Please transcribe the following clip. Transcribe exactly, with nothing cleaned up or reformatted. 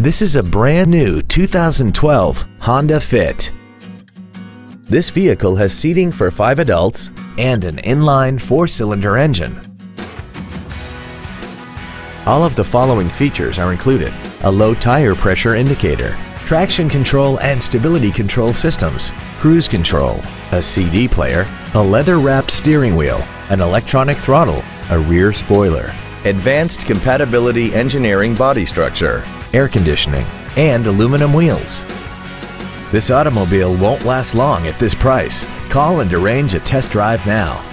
This is a brand new two thousand twelve Honda Fit. This vehicle has seating for five adults and an inline four-cylinder engine. All of the following features are included: a low tire pressure indicator, traction control and stability control systems, cruise control, a C D player, a leather-wrapped steering wheel, an electronic throttle, a rear spoiler, advanced compatibility engineering body structure, air conditioning, and aluminum wheels. This automobile won't last long at this price. Call and arrange a test drive now.